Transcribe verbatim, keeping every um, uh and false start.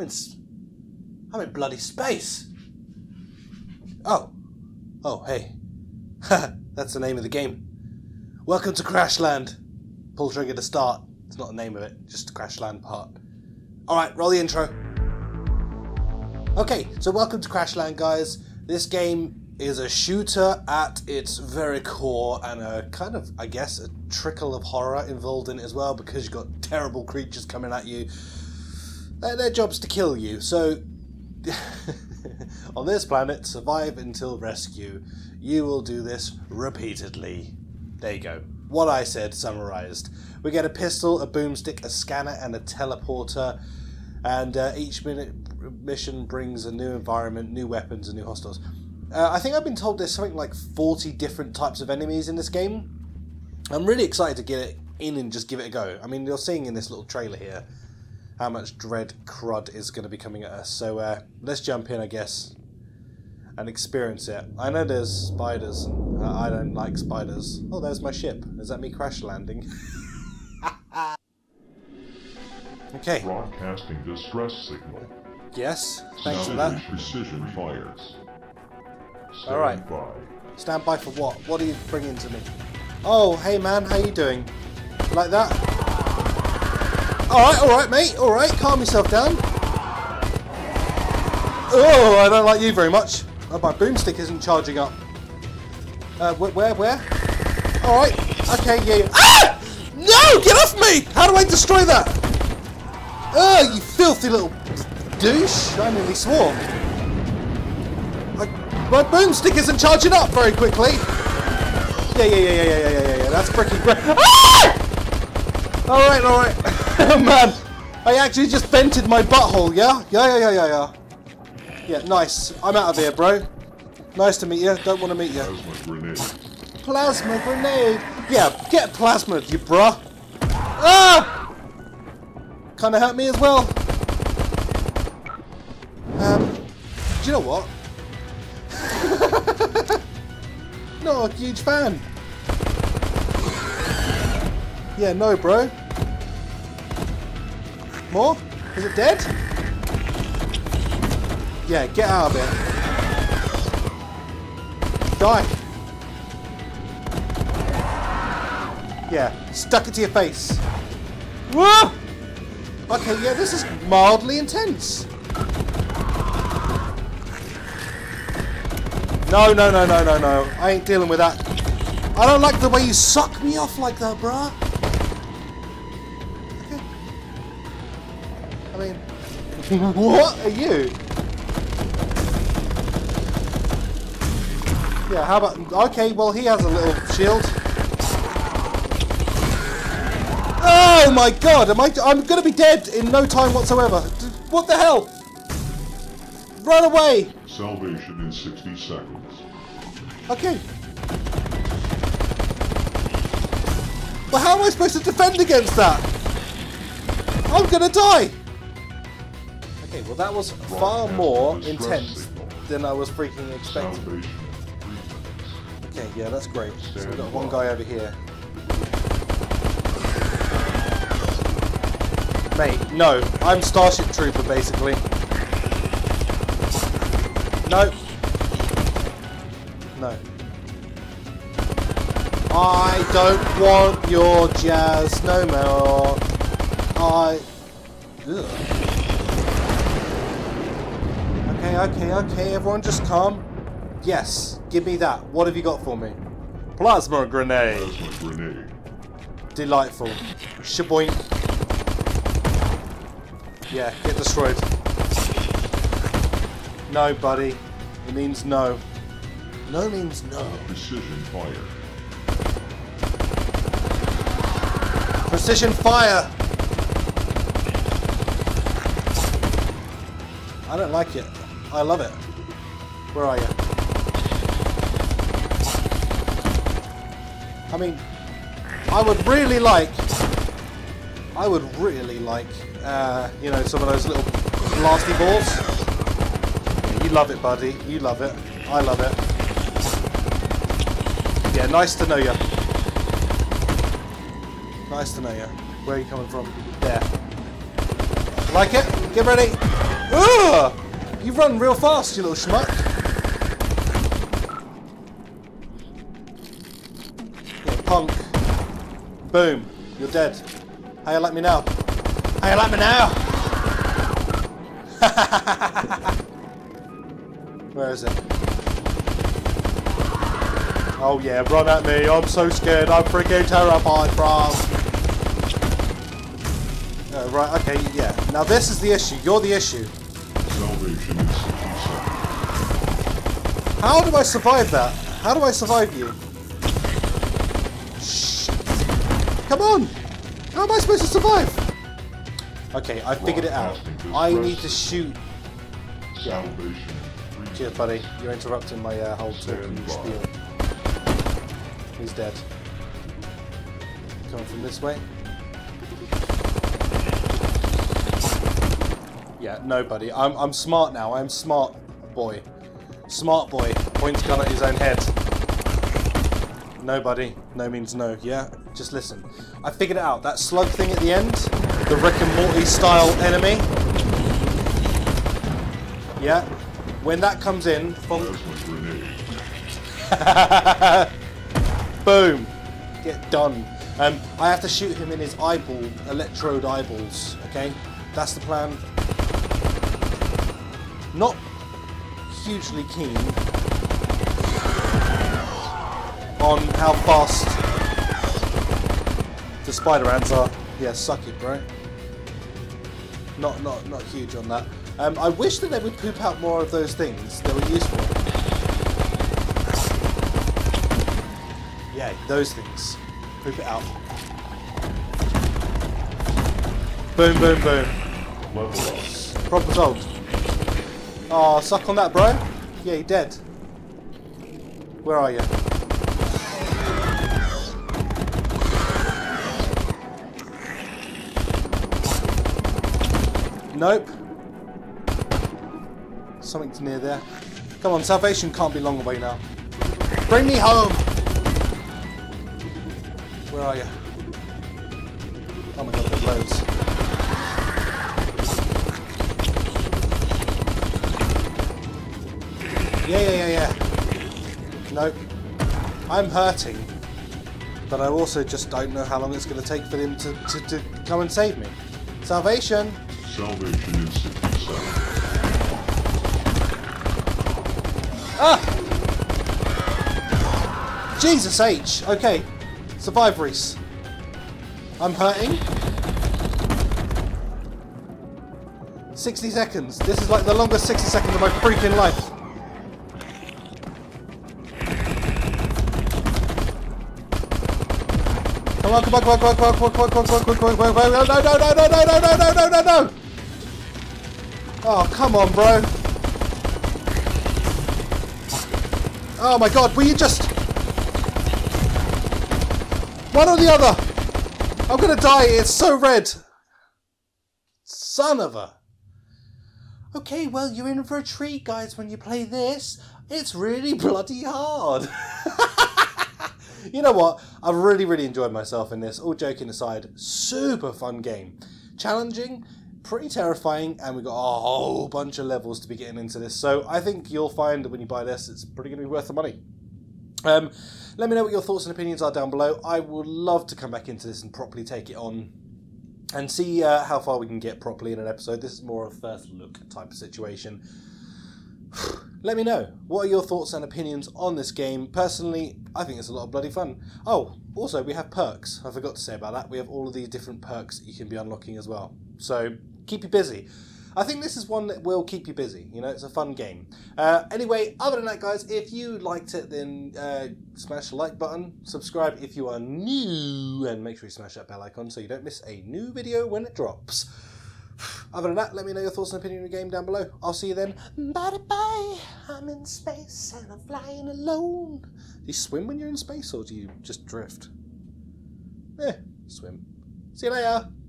I'm in... I'm in bloody space! Oh. Oh, hey. That's the name of the game. Welcome to Crashland. Pull trigger to start. It's not the name of it, just the Crashland part. Alright, roll the intro. Okay, so welcome to Crashland, guys. This game is a shooter at its very core, and a kind of, I guess, a trickle of horror involved in it as well, because you've got terrible creatures coming at you. Their, their job's to kill you, so on this planet, survive until rescue. You will do this repeatedly. There you go. What I said summarized. We get a pistol, a boomstick, a scanner, and a teleporter, and uh, each minute mission brings a new environment, new weapons, and new hostiles. Uh, I think I've been told there's something like forty different types of enemies in this game. I'm really excited to get it in and just give it a go. I mean, you're seeing in this little trailer here how much dread crud is going to be coming at us. So uh, let's jump in, I guess, and experience it. I know there's spiders, and uh, I don't like spiders. Oh, there's my ship. Is that me crash landing? Okay. Broadcasting distress signal. Yes, thanks for that. Precision fires. Stand All right. By. Stand by for what? What are you bringing to me? Oh, hey man, how you doing? Like that? All right, all right, mate. All right, calm yourself down. Oh, I don't like you very much. Oh, my boomstick isn't charging up. Uh, wh where, where? All right. Okay, yeah. Ah! No, get off me! How do I destroy that? Oh, you filthy little douche! I nearly swore. I, my boomstick isn't charging up very quickly. Yeah, yeah, yeah, yeah, yeah, yeah, yeah, yeah. That's freaking great. Ah! All right, all right. Oh, man, I actually just vented my butthole. Yeah, yeah, yeah, yeah, yeah, yeah. Yeah, nice. I'm out of here, bro. Nice to meet you. Don't want to meet you. Plasma grenade. Plasma grenade. Yeah, get plasma, you bruh. Ah! Kind of hurt me as well. Um, do you know what? Not a huge fan. Yeah, no, bro. More? Is it dead? Yeah, get out of it. Die. Yeah, stuck it to your face. Whoa! Okay, yeah, this is mildly intense. No, no, no, no, no, no. I ain't dealing with that. I don't like the way you suck me off like that, bruh. Okay. I mean... what are you? Yeah, how about... Okay, well, he has a little shield. Oh my god, am I... I'm gonna be dead in no time whatsoever. What the hell? Run away! Salvation in sixty seconds. Okay. Well, how am I supposed to defend against that? I'm gonna die! Okay, well that was far more intense than I was freaking expecting. Okay, yeah, that's great. So we've got one guy over here. Mate, no. I'm Starship Trooper, basically. No. No. I don't want your jazz no more. I... Ugh. Okay, okay, okay, everyone just calm. Yes, give me that. What have you got for me? Plasma grenade. Plasma grenade. Delightful. Shaboink. Yeah, get destroyed. No, buddy. It means no. No means no. Precision fire. Precision fire! I don't like it. I love it. Where are you? I mean, I would really like... I would really like, uh, you know, some of those little blasty balls. You love it, buddy. You love it. I love it. Yeah, nice to know you. Nice to know you. Where are you coming from? There. Like it? Get ready. Ugh! You run real fast, you little schmuck. Little punk. Boom. You're dead. How you like me now? How you like me now? Where is it? Oh yeah, run at me, I'm so scared, I'm freaking terrified, bruh. Uh, right, okay, yeah. Now this is the issue, you're the issue. Salvation is sufficient. How do I survive that? How do I survive you? Shh. Come on! How am I supposed to survive? Okay, I figured it out. I need to shoot. Yeah. Salvation. Cheers, buddy. You're interrupting my uh, whole talking spiel. He's dead. Coming from this way. Yeah, no, buddy. I'm I'm smart now. I'm smart boy. Smart boy points gun at his own head. No, buddy. No means no. Yeah. Just listen. I figured it out. That slug thing at the end, the Rick and Morty style enemy. Yeah. When that comes in, from... Boom! Get done. Um, I have to shoot him in his eyeball, electrode eyeballs, okay? That's the plan. Not hugely keen on how fast the spider ants are. Yeah, suck it, bro. Not, not, not huge on that. Um, I wish that they would poop out more of those things that were useful. Yeah, those things. Poop it out. Boom, boom, boom. Problem solved. Oh, suck on that, bro. Yeah, you're dead. Where are you? Nope. Something's near there. Come on, salvation can't be long away now. Bring me home! Where are you? Oh my god, there's loads. Yeah, yeah, yeah, yeah. Nope. I'm hurting. But I also just don't know how long it's going to take for him to, to, to come and save me. Salvation! Salvation is sufficient. Ah! Jesus H! Okay. Survive, Reese. I'm hurting. sixty seconds. This is like the longest sixty seconds of my freaking life. Come on, come on, come on, come on, come on, come on, come on, come on, come on, come on, come on, no, no, no, no, no, no, no, no, no, no. Oh, come on, bro. Oh my god, will you just... One or the other! I'm gonna die, it's so red! Son of a... Okay, well, you're in for a treat, guys, when you play this. It's really bloody hard! You know what? I've really, really enjoyed myself in this. All joking aside, super fun game. Challenging, pretty terrifying, and we've got a whole bunch of levels to be getting into this. So I think you'll find that when you buy this, it's pretty gonna be worth the money. Um, let me know what your thoughts and opinions are down below. I would love to come back into this and properly take it on and see uh, how far we can get properly in an episode. This is more of a first look type of situation. Let me know. What are your thoughts and opinions on this game? Personally, I think it's a lot of bloody fun. Oh, also, we have perks. I forgot to say about that. We have all of these different perks that you can be unlocking as well. So, keep you busy. I think this is one that will keep you busy, you know, it's a fun game. Uh, anyway, other than that, guys, if you liked it, then uh, smash the like button, subscribe if you are new, and make sure you smash that bell icon so you don't miss a new video when it drops. Other than that, let me know your thoughts and opinion on the game down below. I'll see you then. Bye-bye, I'm in space and I'm flying alone. Do you swim when you're in space, or do you just drift? Eh, swim. See you later.